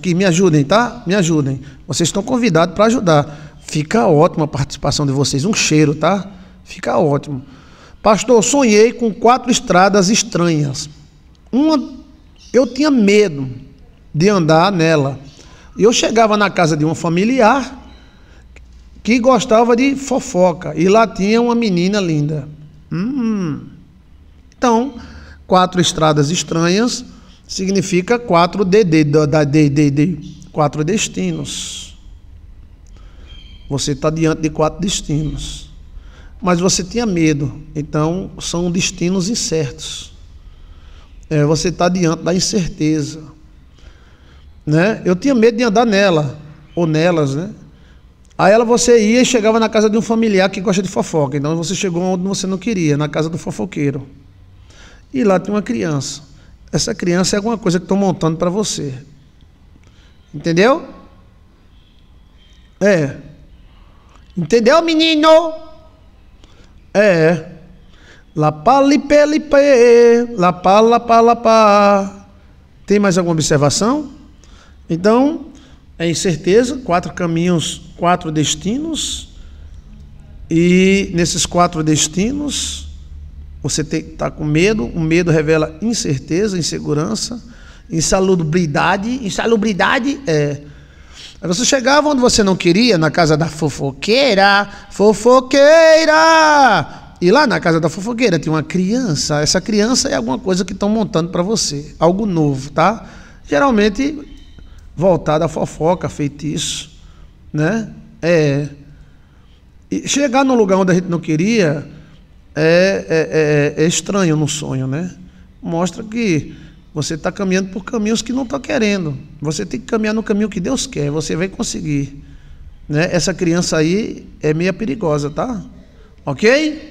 Que me ajudem, tá? Me ajudem. Vocês estão convidados para ajudar. Fica ótima a participação de vocês. Um cheiro, tá? Fica ótimo. Pastor, sonhei com 4 estradas estranhas. Uma, eu tinha medo de andar nela. Eu chegava na casa de um familiar que gostava de fofoca. E lá tinha uma menina linda. Então, 4 estradas estranhas significa 4 destinos. Você está diante de 4 destinos. Mas você tinha medo. Então, são destinos incertos. Você está diante da incerteza. Né? Eu tinha medo de andar nela, ou nelas, né? Aí você ia e chegava na casa de um familiar que gosta de fofoca. Então você chegou onde você não queria, na casa do fofoqueiro. E lá tem uma criança. Essa criança é alguma coisa que estão montando para você. Entendeu? É. Entendeu, menino? É. Lapalipelipê, lapalapalapá. Tem mais alguma observação? Então, é incerteza, 4 caminhos, 4 destinos. E nesses 4 destinos, você está com medo. O medo revela incerteza, insegurança, insalubridade. Insalubridade é... Aí você chegava onde você não queria, na casa da fofoqueira. Fofoqueira! E lá na casa da fofoqueira tinha uma criança. Essa criança é alguma coisa que estão montando para você. Algo novo, tá? Geralmente... voltada à fofoca, feitiço, né? E chegar num lugar onde a gente não queria é estranho no sonho, né? Mostra que você está caminhando por caminhos que não está querendo. Você tem que caminhar no caminho que Deus quer, você vai conseguir, né? Essa criança aí é meio perigosa, tá? Ok?